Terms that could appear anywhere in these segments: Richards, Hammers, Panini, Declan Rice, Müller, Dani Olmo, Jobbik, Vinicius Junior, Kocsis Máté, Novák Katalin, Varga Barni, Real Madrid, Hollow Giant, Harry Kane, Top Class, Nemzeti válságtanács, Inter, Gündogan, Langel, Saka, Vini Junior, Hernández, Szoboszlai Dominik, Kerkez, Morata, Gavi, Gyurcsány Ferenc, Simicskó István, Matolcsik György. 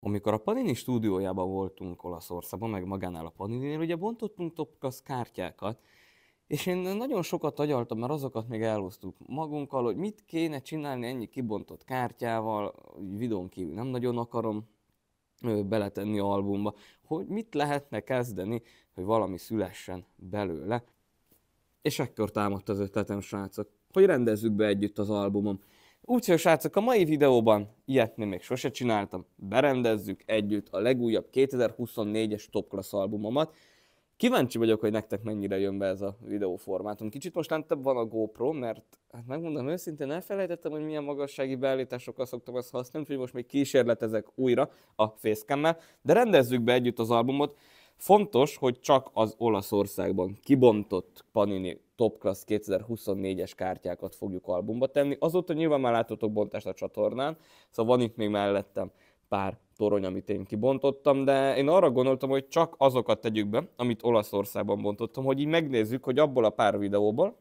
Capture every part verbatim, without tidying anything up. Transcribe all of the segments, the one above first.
Amikor a Panini stúdiójában voltunk Olaszországban, meg magánál a Panininél, ugye bontottunk Top Class kártyákat, és én nagyon sokat agyaltam, mert azokat még elhoztuk magunkkal, hogy mit kéne csinálni ennyi kibontott kártyával, videón kívül nem nagyon akarom beletenni albumba, hogy mit lehetne kezdeni, hogy valami szülessen belőle. És ekkor támadt az ötletem, srácok, hogy rendezzük be együtt az albumom. Úgyhogy srácok, a mai videóban ilyet még sose csináltam, berendezzük együtt a legújabb kétezer-huszonnégyes Top Class albumomat. Kíváncsi vagyok, hogy nektek mennyire jön be ez a videóformátum. Kicsit most lentebb van a GoPro, mert hát megmondom őszintén, elfelejtettem, hogy milyen magassági beállításokkal szoktam azt használni, úgyhogy most még kísérletezek újra a facecam-mel, de rendezzük be együtt az albumot. Fontos, hogy csak az Olaszországban kibontott Panini Top Class kétezer-huszonnégyes kártyákat fogjuk albumba tenni. Azóta nyilván már látottok bontást a csatornán, szóval van itt még mellettem pár torony, amit én kibontottam, de én arra gondoltam, hogy csak azokat tegyük be, amit Olaszországban bontottam, hogy így megnézzük, hogy abból a pár videóból,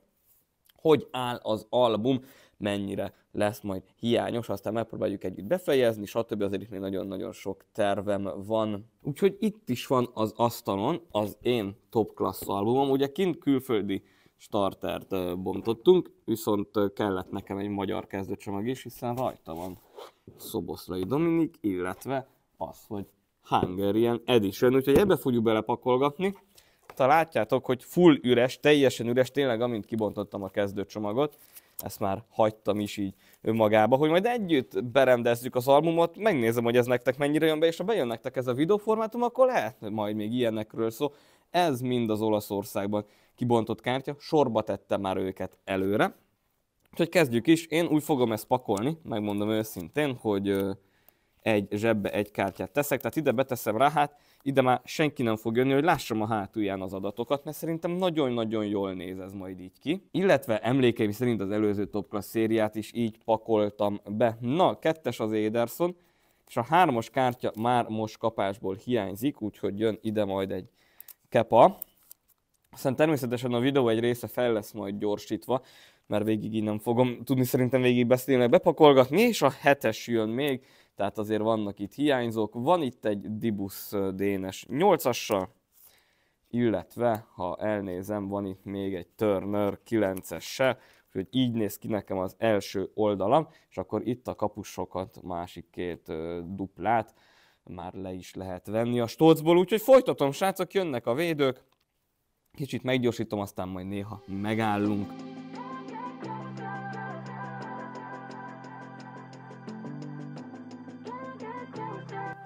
hogy áll az album, mennyire lesz majd hiányos, aztán megpróbáljuk együtt befejezni, stb. Azért itt még nagyon-nagyon sok tervem van. Úgyhogy itt is van az asztalon az én Top Class albumom, ugye kint külföldi startert bontottunk, viszont kellett nekem egy magyar kezdőcsomag is, hiszen rajta van Szoboszlai Dominik, illetve az, hogy Hungarian Edition, úgyhogy ebbe fogjuk belepakolgatni. Ha látjátok, hogy full üres, teljesen üres, tényleg amint kibontottam a kezdőcsomagot, ezt már hagytam is így önmagába, hogy majd együtt berendezzük az albumot, megnézem, hogy ez nektek mennyire jön be, és ha bejön nektek ez a videóformátum, akkor lehet majd még ilyenekről szó. Ez mind az Olaszországban kibontott kártya, sorba tettem már őket előre. Úgyhogy kezdjük is, én úgy fogom ezt pakolni, megmondom őszintén, hogy egy zsebbe egy kártyát teszek, tehát ide beteszem rá, hát ide már senki nem fog jönni, hogy lássam a hátulján az adatokat, mert szerintem nagyon-nagyon jól néz ez majd így ki. Illetve emlékeim szerint az előző Top Class szériát is így pakoltam be. Na, kettes az Ederson, és a hármas kártya már most kapásból hiányzik, úgyhogy jön ide majd egy kepa. Aztán természetesen a videó egy része fel lesz majd gyorsítva, mert végig így nem fogom tudni szerintem végig beszélni, bepakolgatni, és a hetes jön még, tehát azért vannak itt hiányzók. Van itt egy Dibusz Dénes nyolcassal, illetve, ha elnézem, van itt még egy Turner kilencessel, úgyhogy így néz ki nekem az első oldalam, és akkor itt a kapusokat, másik két duplát már le is lehet venni a stolcból, úgyhogy folytatom, srácok, jönnek a védők, kicsit meggyorsítom, aztán majd néha megállunk.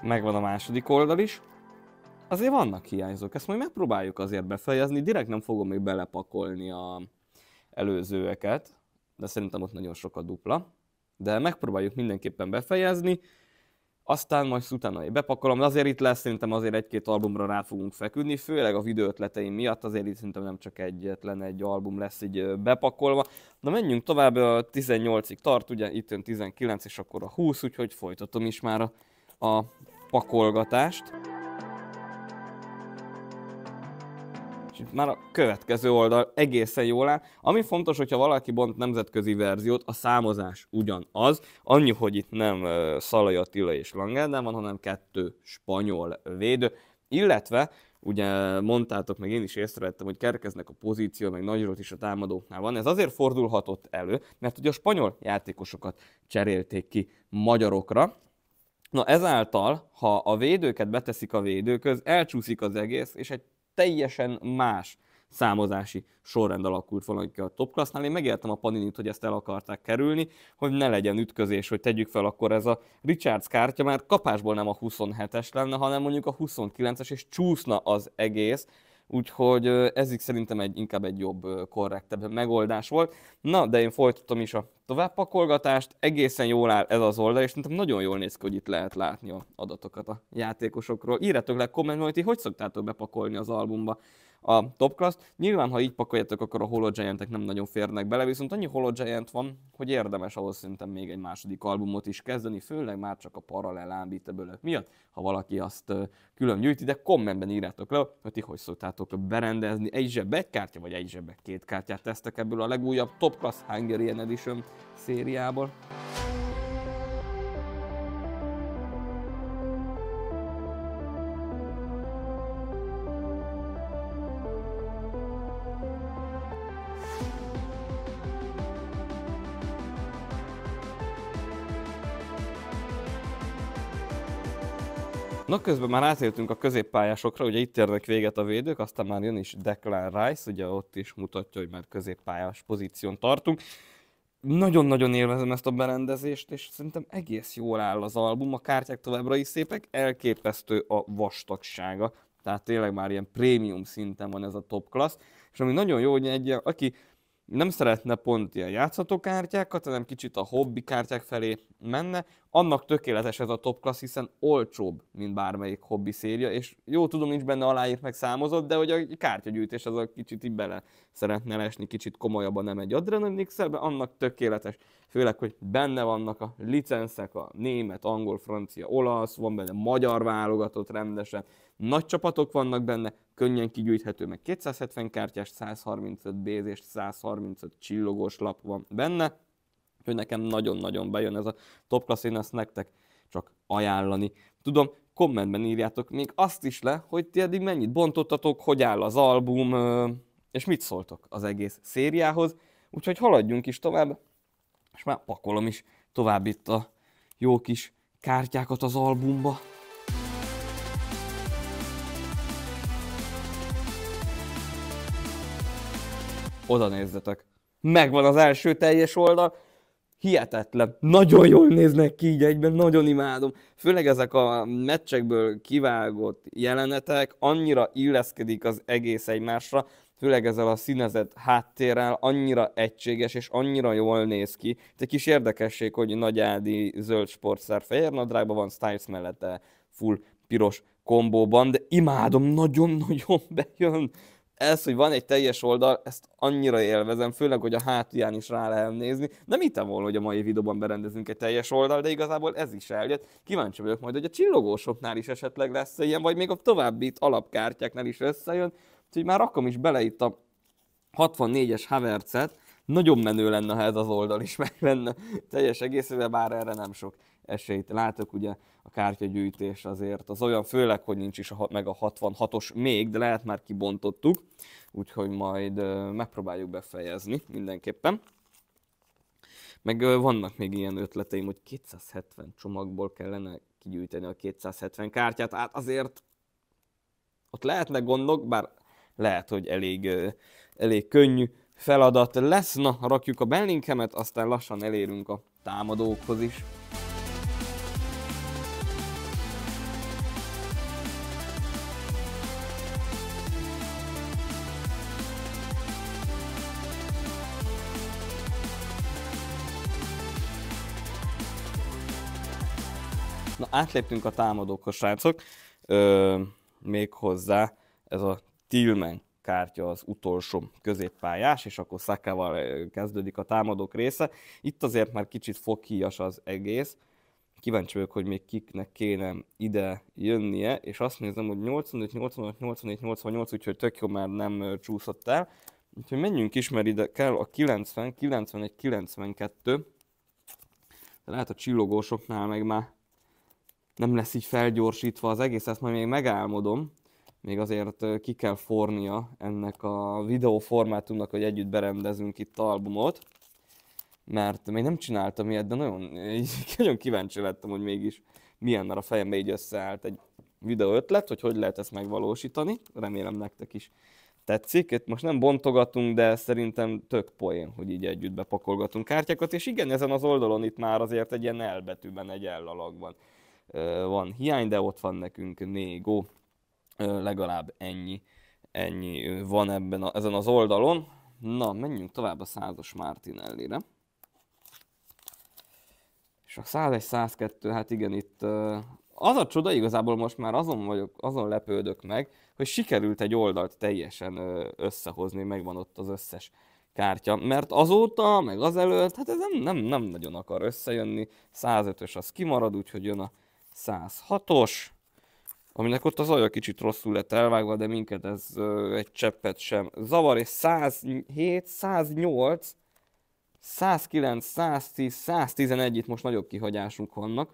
Megvan a második oldal is. Azért vannak hiányzók, ezt majd megpróbáljuk azért befejezni, direkt nem fogom még belepakolni az előzőeket, de szerintem ott nagyon sok a dupla, de megpróbáljuk mindenképpen befejezni, aztán majd utána bepakolom, de azért itt lesz szerintem azért egy-két albumra rá fogunk feküdni, főleg a videó ötleteim miatt, azért itt szerintem nem csak egyetlen egy album lesz így bepakolva. Na menjünk tovább, a tizennyolcig tart, ugye itt jön tizenkilenc és akkor a húsz, úgyhogy folytatom is már a a pakolgatást. És itt már a következő oldal egészen jól áll. Ami fontos, hogyha valaki bont nemzetközi verziót, a számozás ugyanaz. Annyi, hogy itt nem Szallai Attila és Langel van, hanem kettő spanyol védő. Illetve, ugye mondtátok, meg én is észrevettem, hogy Kerkeznek a pozíció, meg nagyról is a támadóknál van. Ez azért fordulhatott elő, mert ugye a spanyol játékosokat cserélték ki magyarokra. Na ezáltal, ha a védőket beteszik a védőköz, elcsúszik az egész, és egy teljesen más számozási sorrend alakult valaki a Top Classnál. Én megértem a Paninit, hogy ezt el akarták kerülni, hogy ne legyen ütközés, hogy tegyük fel, akkor ez a Richards kártya már kapásból nem a huszonhetes lenne, hanem mondjuk a huszonkilences, és csúszna az egész. Úgyhogy ez szerintem egy, inkább egy jobb, korrektebb megoldás volt. Na, de én folytattam is a továbbpakolgatást, egészen jól áll ez az oldal, és szerintem nagyon jól néz ki, hogy itt lehet látni az adatokat a játékosokról. Írjátok le kommentben, hogy ti hogy szoktátok bepakolni az albumba a Top Class-t. Nyilván, ha így pakoljátok, akkor a Hollow Giantek nem nagyon férnek bele, viszont annyi Hollow Giant van, hogy érdemes ahhoz szerintem még egy második albumot is kezdeni, főleg már csak a paralel ámbítabölök miatt, ha valaki azt külön gyűjti, de kommentben írjátok le, hogy ti hogy szoktátok berendezni. Egy zsebbe egy kártya, vagy egy zsebbe két kártyát tesztek ebből a legújabb Top Class Hungarian Edition szériából. Na, közben már átértünk a középpályásokra, ugye itt érnek véget a védők, aztán már jön is Declan Rice, ugye ott is mutatja, hogy már középpályás pozíción tartunk. Nagyon-nagyon élvezem ezt a berendezést, és szerintem egész jól áll az album, a kártyák továbbra is szépek, elképesztő a vastagsága, tehát tényleg már ilyen prémium szinten van ez a Top Class, és ami nagyon jó, hogy egy, aki nem szeretne pont ilyen játszható kártyákat, hanem kicsit a hobbi kártyák felé menne, annak tökéletes ez a Top Class, hiszen olcsóbb, mint bármelyik hobbi széria, és jó, tudom, nincs benne aláírt meg számozott, de hogy a kártyagyűjtés az a kicsit így bele szeretne lesni, kicsit komolyabban, nem egy adrenalinixelbe, annak tökéletes, főleg, hogy benne vannak a licenszek, a német, angol, francia, olasz, van benne magyar válogatott rendesen, nagy csapatok vannak benne, könnyen kigyűjthető, meg kétszázhetven kártyás, százharmincöt bézés, százharmincöt csillogós lap van benne, hogy nekem nagyon-nagyon bejön ez a Top Class, én ezt nektek csak ajánlani tudom. Kommentben írjátok még azt is le, hogy ti eddig mennyit bontottatok, hogy áll az album, és mit szóltok az egész szériához, úgyhogy haladjunk is tovább, és már pakolom is tovább itt a jó kis kártyákat az albumba. Oda nézzetek, megvan az első teljes oldal, hihetetlen, nagyon jól néznek ki így egyben, nagyon imádom. Főleg ezek a meccsekből kivágott jelenetek annyira illeszkedik az egész egymásra, főleg ezzel a színezett háttérrel, annyira egységes és annyira jól néz ki. Itt egy kis érdekesség, hogy Nagy Ádi zöld sportszer fehér nadrágban van, Styles mellette full piros kombóban, de imádom, nagyon-nagyon bejön. Ez, hogy van egy teljes oldal, ezt annyira élvezem, főleg, hogy a hátulján is rá lehet nézni. Nem hittem volna, hogy a mai videóban berendezünk egy teljes oldal, de igazából ez is eljött. Kíváncsi vagyok majd, hogy a csillogósoknál is esetleg lesz ilyen, vagy még a további itt alapkártyáknál is összejön. Úgyhogy már rakom is bele itt a hatvannégyes Havercet. Nagyon menő lenne, ha ez az oldal is meg lenne teljes egészében, bár erre nem sok esélyt látok, ugye a kártyagyűjtés azért az olyan, főleg, hogy nincs is a, meg a hatvanhatos még, de lehet már kibontottuk, úgyhogy majd ö, megpróbáljuk befejezni mindenképpen. Meg ö, vannak még ilyen ötleteim, hogy kétszázhetven csomagból kellene kigyűjteni a kétszázhetven kártyát, hát azért ott lehetnek gondok, bár lehet, hogy elég, ö, elég könnyű feladat lesz. Na, rakjuk a Bellingemet, aztán lassan elérünk a támadókhoz is. Na, átléptünk a támadókhoz, srácok, Ö, méghozzá ez a Tillman kártya az utolsó középpályás, és akkor Szakával kezdődik a támadók része. Itt azért már kicsit foghíjas az egész. Kíváncsi vagyok, hogy még kiknek kéne ide jönnie, és azt nézem, hogy nyolcvanöt, nyolcvanöt, nyolcvannégy, nyolcvannyolc, úgyhogy tök jó, már nem csúszott el. Úgyhogy menjünk is, mert ide kell a kilencven, kilencvenegy, kilencvenkettő. De lehet a csillogósoknál meg már nem lesz így felgyorsítva az egész, ezt majd még megálmodom. Még azért ki kell fornia ennek a videóformátumnak, hogy együtt berendezünk itt albumot, mert még nem csináltam ilyet, de nagyon, nagyon kíváncsi lettem, hogy mégis milyen, mert a fejembe így összeállt egy videó ötlet, hogy hogy lehet ezt megvalósítani. Remélem nektek is tetszik. Itt most nem bontogatunk, de szerintem tök poén, hogy így együtt bepakolgatunk kártyákat, és igen, ezen az oldalon itt már azért egy ilyen elbetűben, egy ellalakban van hiány, de ott van nekünk négó. Legalább ennyi, ennyi van ebben a, ezen az oldalon. Na, menjünk tovább a százas Martinellire. És a százegy, százkettő, hát igen, itt az a csoda, igazából most már azon vagyok, azon lepődök meg, hogy sikerült egy oldalt teljesen összehozni, megvan ott az összes kártya, mert azóta, meg azelőtt, hát ez nem, nem, nem nagyon akar összejönni. százötös az kimarad, úgyhogy jön a százhatos. Aminek ott az alja kicsit rosszul lett elvágva, de minket ez ö, egy cseppet sem zavar, és százhét, száznyolc, százkilenc, száztíz, száztizenegy, itt most nagyobb kihagyásunk vannak.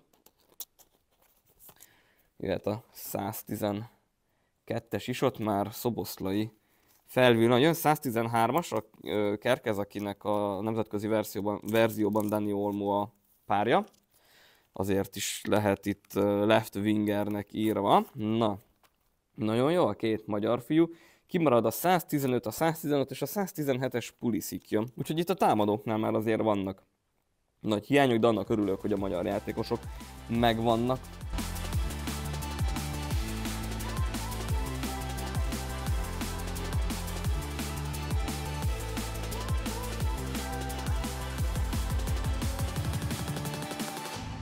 Jöhet a száztizenkettes is, ott már Szoboszlai felvül. Na, jön száztizenhármas, a ö, Kerkez, akinek a nemzetközi verzióban, verzióban Dani Olmo a párja. azért is lehet itt left wingernek írva. Na, nagyon jó a két magyar fiú. Kimarad a száztizenöt, a száztizenöt és a száztizenhetes Puliszki jön. Úgyhogy itt a támadóknál már azért vannak nagy hiányok, de annak örülök, hogy a magyar játékosok megvannak.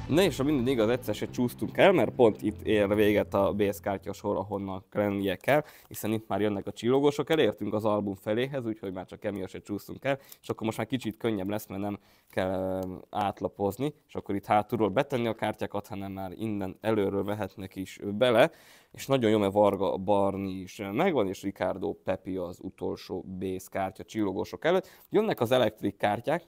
Na és a minden igaz, egyszer se csúsztunk el, mert pont itt ér véget a bészkártyasor, ahonnan lennie kell, hiszen itt már jönnek a csillogósok, elértünk az album feléhez, úgyhogy már csak emiatt se csúsztunk el, és akkor most már kicsit könnyebb lesz, mert nem kell átlapozni, és akkor itt hátulról betenni a kártyákat, hanem már innen előről vehetnek is bele, és nagyon jó, mert Varga Barni is megvan, és Ricardo Pepi az utolsó bészkártya csillogósok előtt. Jönnek az elektrik kártyák,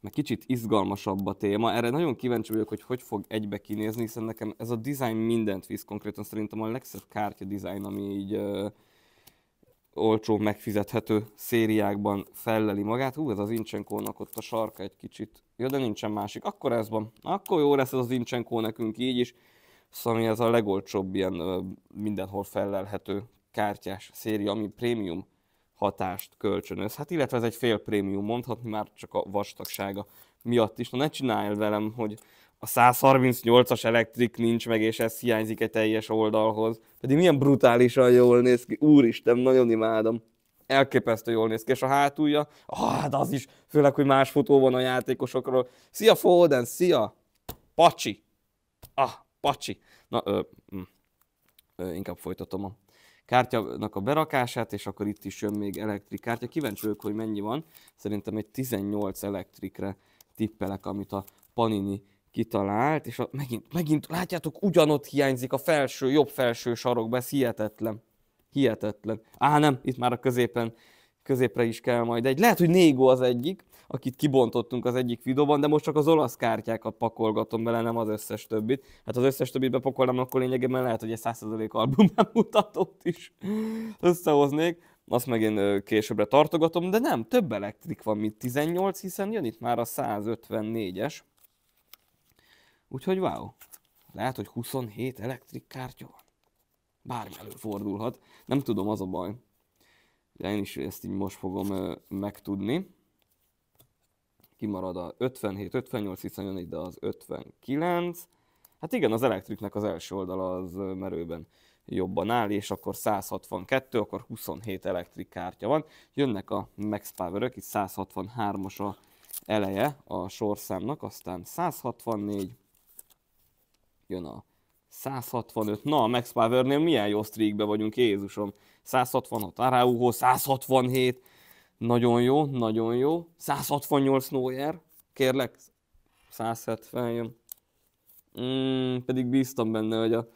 meg kicsit izgalmasabb a téma. Erre nagyon kíváncsi vagyok, hogy hogy fog egybe kinézni, hiszen nekem ez a design mindent visz, konkrétan szerintem a legszebb kártya design, ami így ö, olcsó, megfizethető szériákban felleli magát. Hú, ez az Zincsenkónak ott a sarka egy kicsit. Ja, de nincsen másik. Akkor ez van. Akkor jó lesz ez az Zincsenkó nekünk így is. Szóval ez a legolcsóbb ilyen ö, mindenhol fellelhető kártyás széria, ami prémium hatást kölcsönöz. Hát illetve ez egy fél prémium, mondhatni már csak a vastagsága miatt is. Na ne csinálj velem, hogy a százharmincnyolcas elektrik nincs meg, és ez hiányzik egy teljes oldalhoz. Pedig milyen brutálisan jól néz ki, úristen, nagyon imádom. Elképesztő jól néz ki, és a hátulja, hát az is, főleg, hogy más fotó van a játékosokról. Szia Foden, szia! Pacsi! Ah, pacsi! Na, ö, ö, inkább folytatom a kártyának a berakását, és akkor itt is jön még elektrik kártya. Kíváncsi vagyok, hogy mennyi van. Szerintem egy tizennyolc elektrikre tippelek, amit a Panini kitalált, és a, megint, megint, látjátok, ugyanott hiányzik a felső, jobb felső sarokba, ez hihetetlen. Hihetetlen. Á, nem, itt már a középen, középre is kell majd egy. Lehet, hogy Négo az egyik, akit kibontottunk az egyik videóban, de most csak az olasz kártyákat pakolgatom bele, nem az összes többit. Hát az összes többit bepakolnám, akkor lényegében lehet, hogy egy száz százalék album bemutatót is összehoznék. Azt meg én későbbre tartogatom, de nem, több elektrik van, mint tizennyolc, hiszen jön itt már a százötvennégyes. Úgyhogy wow, lehet, hogy huszonhét elektrik kártya van. Bármi előfordulhat, nem tudom, az a baj. De én is ezt így most fogom ö, megtudni. Kimarad a ötvenhét, ötvennyolc, hiszen jön ide az ötvenkilenc. Hát igen, az elektriknek az első oldala az merőben jobban áll, és akkor százhatvankettő, akkor huszonhét elektrik kártya van. Jönnek a Max Power-ök, itt százhatvanhármas a eleje a sorszámnak, aztán százhatvannégy, jön a százhatvanöt. Na, a Max Power-nél milyen jó streakbe vagyunk, Jézusom! százhatvanhat, Araujo, százhatvanhét, nagyon jó, nagyon jó, százhatvannyolc Neuer, kérlek, százhetven jön, mm, pedig bíztam benne, hogy a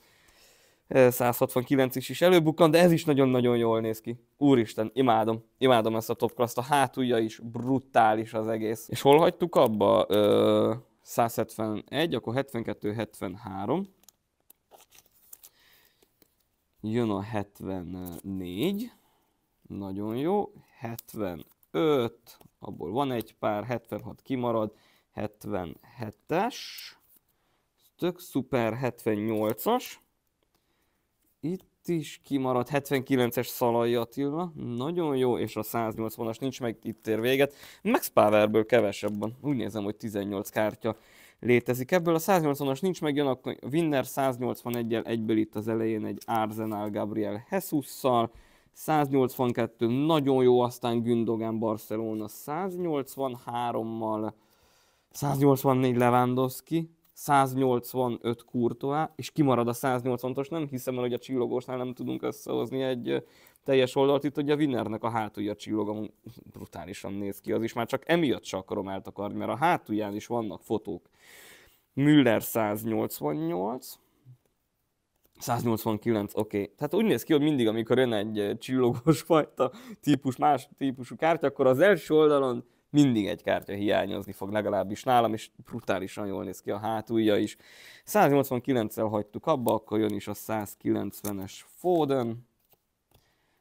százhatvankilenc is, is előbukkan, de ez is nagyon-nagyon jól néz ki. Úristen, imádom, imádom ezt a Top Class-t, a hátulja is brutális az egész. És hol hagytuk abba? Ö, százhetvenegy, akkor hetvenkettő, hetvenhárom. Jön a hetvennégy, nagyon jó, hetvenöt, abból van egy pár, hetvenhat kimarad, hetvenhetes, tök szuper, hetvennyolcas, itt is kimarad, hetvenkilences Szallai Attila, nagyon jó, és a száznyolcvanas nincs meg, itt ér véget. Max Powerből kevesebben, úgy nézem, hogy tizennyolc kártya létezik. Ebből a száznyolcvanas nincs meg, jön a Winner száznyolcvanegyel, egyből itt az elején egy Arsenal Gabriel Jesusszal, száznyolcvankettő, nagyon jó, aztán Gündogan Barcelona száznyolcvanhárommal, száznyolcvannégy Lewandowski, száznyolcvanöt Courtois, és kimarad a száznyolcvanas, nem hiszem el, hogy a csillogósnál nem tudunk összehozni egy teljes oldalt. Itt ugye a Winnernek a hátulja csillog, brutálisan néz ki az is, már csak emiatt se akarom eltakarni, mert a hátulján is vannak fotók. Müller száznyolcvannyolc, száznyolcvankilenc, oké. Okay. Tehát úgy néz ki, hogy mindig, amikor jön egy csillogós fajta típus, más típusú kártya, akkor az első oldalon mindig egy kártya hiányozni fog, legalábbis nálam, és brutálisan jól néz ki a hátulja is. száznyolcvankilenccel hagytuk abba, akkor jön is a százkilencvenes Foden,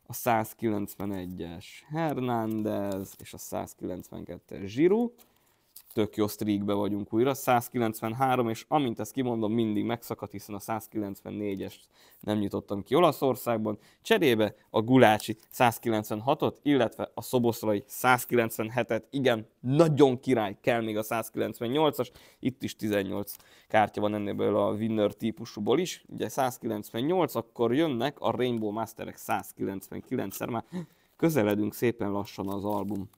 a százkilencvenegyes Hernández, és a százkilencvenkettes Giroud, tök jó streakbe vagyunk újra, százkilencvenhárom, és amint ezt kimondom, mindig megszakadt, hiszen a százkilencvennégyest nem nyitottam ki Olaszországban. Cserébe a Gulácsi százkilencvenhatot, illetve a Szoboszlai százkilencvenhetet, igen, nagyon király, kell még a százkilencvennyolcas, itt is tizennyolc kártya van ennél a winner típusúból is, ugye százkilencvennyolc, akkor jönnek a Rainbow Masterek százkilencvenkilencszer, már közeledünk szépen lassan az album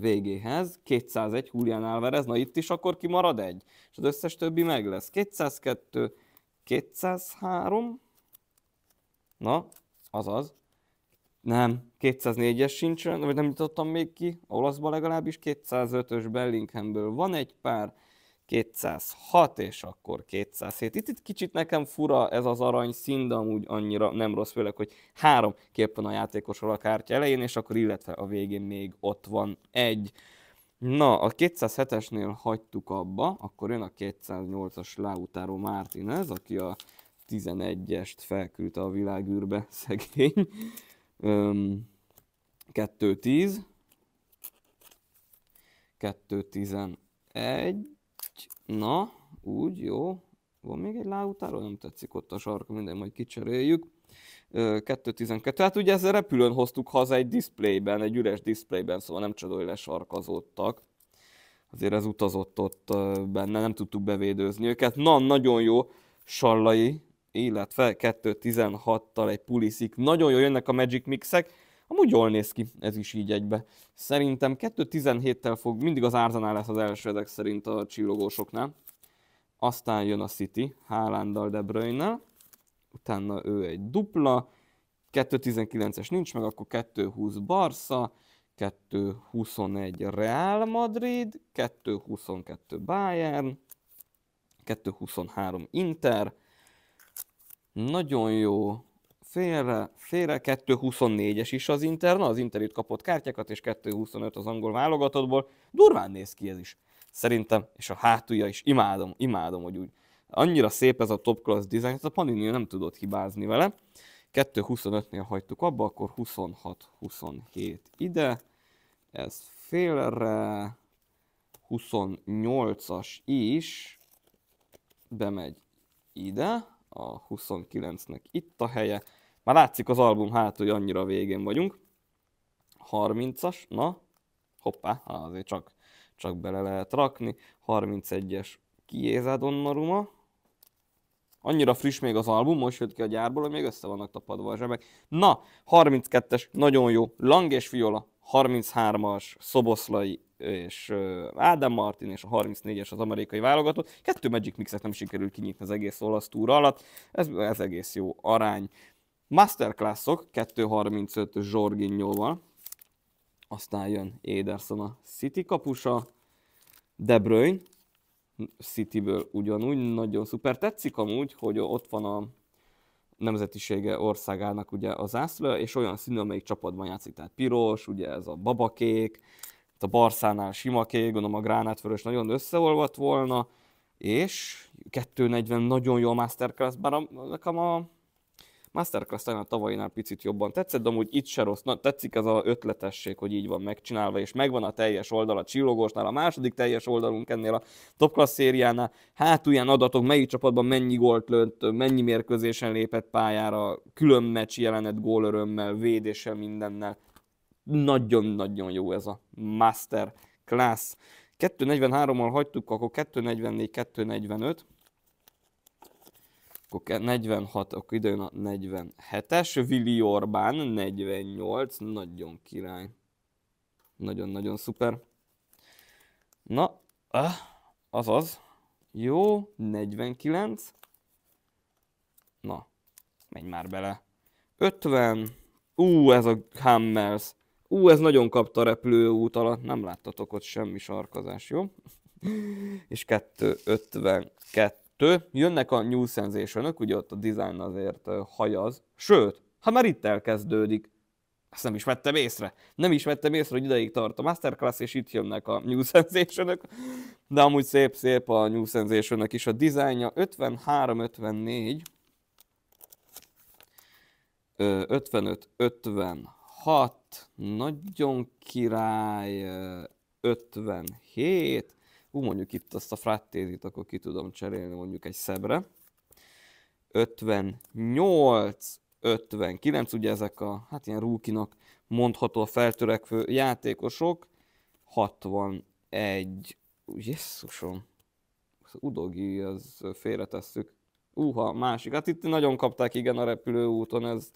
végéhez, kétszázegy Julián Álvarez, na itt is akkor kimarad egy, és az összes többi meg lesz, kétszázkettő, kétszázhárom, na, azaz, nem, kétszáznégyes sincs, vagy nem jutottam még ki, a olaszban legalábbis, kétszázötös Bellinghamből van egy pár, kétszázhat, és akkor kétszázhét. Itt, itt kicsit nekem fura ez az arany szín, de amúgy annyira nem rossz, főleg, hogy három kép van a játékosról a kártya elején, és akkor illetve a végén még ott van egy. Na, a kétszázhetesnél hagytuk abba, akkor jön a kétszáznyolcas Lautaro Martinez, aki a tizenegyest felküldte a világűrbe, szegény. kettő tíz, kettő tizenegy, na, úgy, jó. Van még egy Lautaro, nem tetszik ott a sarka, minden majd kicseréljük. kettő tizenkettő, hát ugye ezzel repülőn hoztuk haza egy diszplayben, egy üres diszplayben, szóval nem csoda, hogy lesarkazódtak. Azért ez utazott ott benne, nem tudtuk bevédőzni őket. Na, nagyon jó Szallai, illetve kettő tizenhattal egy Puliszki. Nagyon jó jönnek a Magic Mixek. Amúgy jól néz ki, ez is így egybe. Szerintem kettő tizenhéttel fog, mindig az Arsenal lesz az első ezek szerint a csillogósoknál. Aztán jön a City, Haalanddal, De Bruyne-nel. Utána ő egy dupla. kettő tizenkilences nincs meg, akkor kettő húsz Barca, kettő huszonegy Real Madrid, kettő huszonkettő Bayern, kettő huszonhárom Inter. Nagyon jó. Félre, félre, kettő huszonnégyes is az Inter, na az Inter itt kapott kártyákat, és kettő huszonöt az angol válogatottból. Durván néz ki ez is, szerintem, és a hátulja is, imádom, imádom, hogy úgy. Annyira szép ez a Top Class design, ez a Panini nem tudott hibázni vele. kettő huszonötnél hagytuk abba, akkor huszonhat huszonhét ide, ez félre, huszonnyolcas is bemegy ide. A huszonkilencnek itt a helye. Már látszik az album hátul, hogy annyira végén vagyunk. harmincas, na, hoppá, azért csak, csak bele lehet rakni. harmincegyes Chiesa Donnarumma. Annyira friss még az album, most jött ki a gyárból, hogy még össze vannak tapadva a zsebek. Na, harminckettes, nagyon jó, Lang és Viola, harminchármas Szoboszlai és Ádám Martin, és a harmincnégyes az amerikai válogatott. Kettő Magic Mixet nem sikerült kinyitni az egész olasz túra alatt, ez, ez egész jó arány. Masterclassok, kettő harmincöt Jorginhoval, aztán jön Ederson a City kapusa, De Bruyne, Cityből ugyanúgy, nagyon szuper. Tetszik amúgy, hogy ott van a nemzetisége országának ugye a zászlója, és olyan színű, amelyik csapatban játszik, tehát piros, ugye ez a babakék, a Barszánál sima kék, gondolom a gránátvörös nagyon összeolvadt volna, és kettő negyven nagyon jó a Masterclass, bár a, nekem a Masterclass talán a tavainál picit jobban tetszett, de amúgy itt se rossz. Na, tetszik ez az ötletesség, hogy így van megcsinálva, és megvan a teljes oldal a csillogósnál, a második teljes oldalunk ennél a Top Class szériánál, hátulján adatok, melyik csapatban mennyi gólt lőtt, mennyi mérkőzésen lépett pályára, külön meccs jelenet gólörömmel, védéssel, mindennel. Nagyon-nagyon jó ez a Master Class. kettő negyvenhárommal hagytuk, akkor kettő negyvennégy, kettő negyvenöt. Akkor negyvenhat, akkor ide jön a negyvenhetes. Willi Orbán, negyvennyolc. Nagyon király. Nagyon-nagyon szuper. Na, azaz. Jó, negyvenkilenc. Na, menj már bele. ötven. Ú, ez a Hammers. Ú, ez nagyon kapta a repülőút alatt, nem láttatok ott semmi sarkazás, jó? És kettő ötvenkettő. Jönnek a New Sensation-ök, ugye ott a design azért hajaz. Sőt, ha már itt elkezdődik. Ezt nem is vettem észre. Nem is vettem észre, hogy ideig tart a Masterclass, és itt jönnek a New Sensation-ök. De amúgy szép-szép a New Sensation-ök is a dizájnja. ötvenhárom ötvennégy. ötvenöt ötvenhat, nagyon király, ötvenhét, Hú, mondjuk itt azt a frattézit, akkor ki tudom cserélni mondjuk egy szebbre. ötvennyolc, ötvenkilenc, ugye ezek a, hát ilyen rúkinak mondható a feltörekvő játékosok. hatvanegy, jesszusom, az udogi, az félretesszük. Uha, másik, hát itt nagyon kapták igen a repülőúton, ez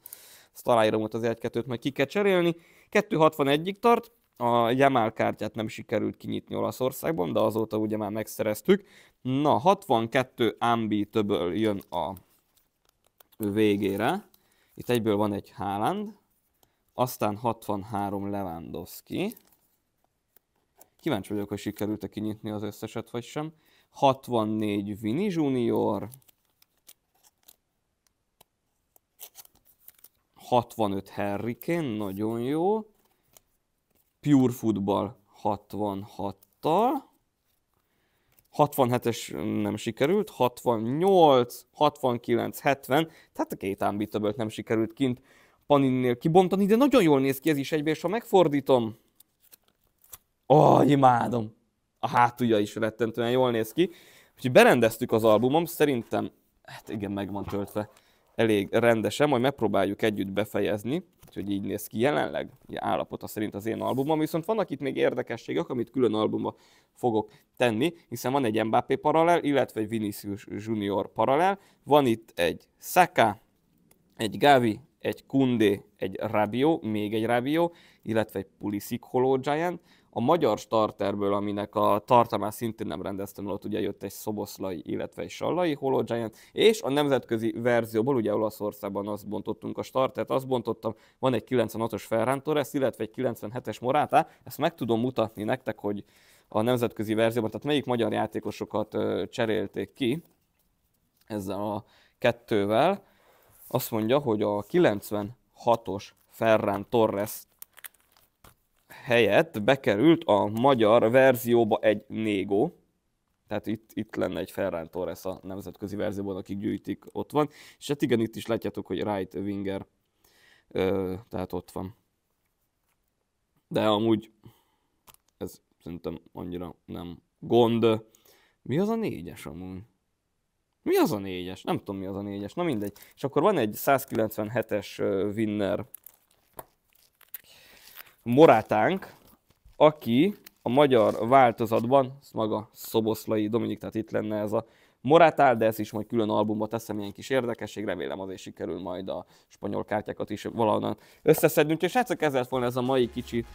aláírom ott az egy-kettőt, majd ki kell cserélni. kettő hatvanegyig tart, a Jamal kártyát nem sikerült kinyitni Olaszországban, de azóta ugye már megszereztük. Na, hatvankettő Ambitable jön a végére. Itt egyből van egy Haaland, aztán hatvanhárom Lewandowski. Kíváncsi vagyok, hogy sikerült-e kinyitni az összeset, vagy sem. hatvannégy Vini Junior. hatvanöt Harry Kane, nagyon jó. Pure Football hatvanhattal. hatvanhetes nem sikerült, hatvannyolc, hatvankilenc, hetven. Tehát a két unbeatablet nem sikerült kint Panininél kibontani, de nagyon jól néz ki ez is egybe, és ha megfordítom... Ó, oh, imádom! A hátulja is rettentően jól néz ki. Úgyhogy berendeztük az albumom, szerintem, hát igen, meg van töltve elég rendesen, majd megpróbáljuk együtt befejezni, úgyhogy így néz ki jelenleg, ugye állapota szerint az én albumom, viszont vannak itt még érdekességek, amit külön albumba fogok tenni, hiszen van egy Mbappé paralel, illetve egy Vinicius Junior paralel, van itt egy Saka, egy Gavi, egy Koundé, egy Rabiot, még egy Rabiot, illetve egy Puliszki Hollow Giant. A magyar starterből, aminek a tartalmát szintén nem rendeztem, ott ugye jött egy Szoboszlai, illetve egy Sallai Hollow Giant, és a nemzetközi verzióból, ugye Olaszországban azt bontottunk a startert, azt bontottam, van egy kilencvenhatos Ferran Torres, illetve egy kilencvenhetes Morata, ezt meg tudom mutatni nektek, hogy a nemzetközi verzióban, tehát melyik magyar játékosokat cserélték ki ezzel a kettővel. Azt mondja, hogy a kilencvenhatos Ferran Torres helyett bekerült a magyar verzióba egy Négo, tehát itt, itt lenne egy Ferran Torres a nemzetközi verzióban, akik gyűjtik, ott van, és hát igen, itt is látjátok, hogy right winger, ö, tehát ott van. De amúgy ez szerintem annyira nem gond. Mi az a négyes amúgy? Mi az a négyes? Nem tudom, mi az a négyes, na mindegy. És akkor van egy százkilencvenhetes winner Morátánk, aki a magyar változatban, ez maga Szoboszlai Dominik, tehát itt lenne ez a Morátál, de ezt is majd külön albumba teszem, ilyen kis érdekesség, remélem azért sikerül majd a spanyol kártyákat is valahonnan összeszednünk. És srácok, ez lett volna ez a mai kicsit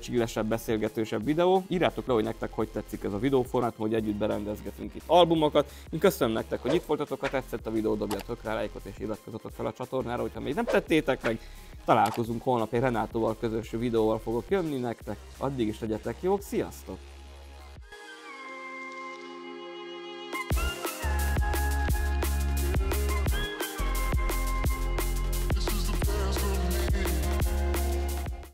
csillesebb, beszélgetősebb videó. Írjátok le, hogy nektek hogy tetszik ez a videóformátum, hogy együtt berendezgetünk itt albumokat. Én köszönöm nektek, hogy itt voltatok, ha tetszett a videó, dobjatok rá lájkot és iratkozzatok fel a csatornára, hogyha még nem tettétek meg. Találkozunk holnap, egy Renátóval közös videóval fogok jönni nektek, addig is legyetek jók, sziasztok!